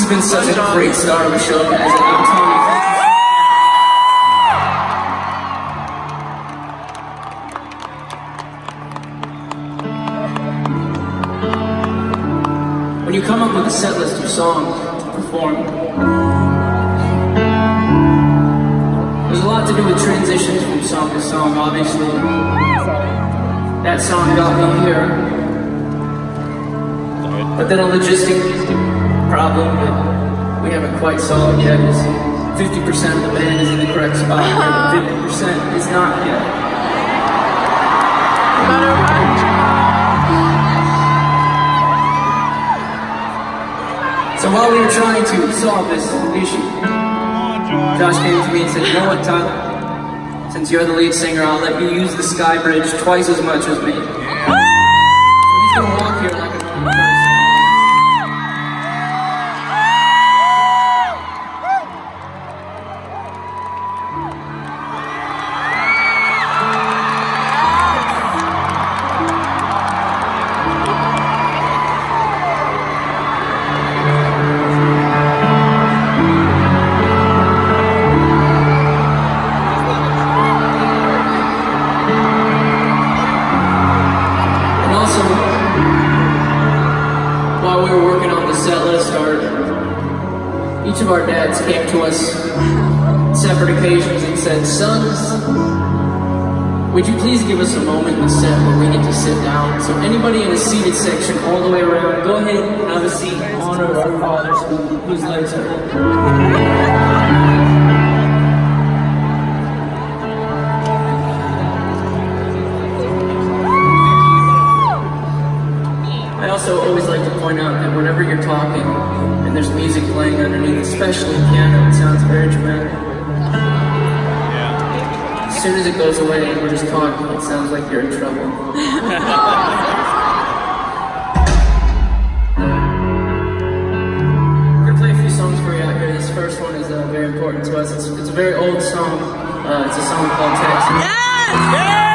has been such a great start, Michelle, as an upcoming. When you come up with a set list of songs to perform, there's a lot to do with transitions from song to song, obviously. That song got me here. But then a logistic problem that we haven't quite solved yet is 50% of the band is in the correct spot, but 50% is not yet. No matter what. So while we were trying to solve this issue, Josh came to me and said, "You know what, Tyler? Since you're the lead singer, I'll let you use the Sky Bridge twice as much as me." Yeah. So he's gonna walk here like a normal person. Each of our dads came to us on separate occasions and said, "Sons, would you please give us a moment in the set where we get to sit down? So anybody in a seated section all the way around, go ahead and have a seat in honor of our fathers whose legs are open." I also always like to point out that whenever you're talking, and there's music playing underneath, especially piano, it sounds very dramatic. Yeah. As soon as it goes away and we're just talking, it sounds like you're in trouble. We're going to play a few songs for you out here. This first one is very important to us. It's a very old song. It's a song called Taxi Cab. Yes!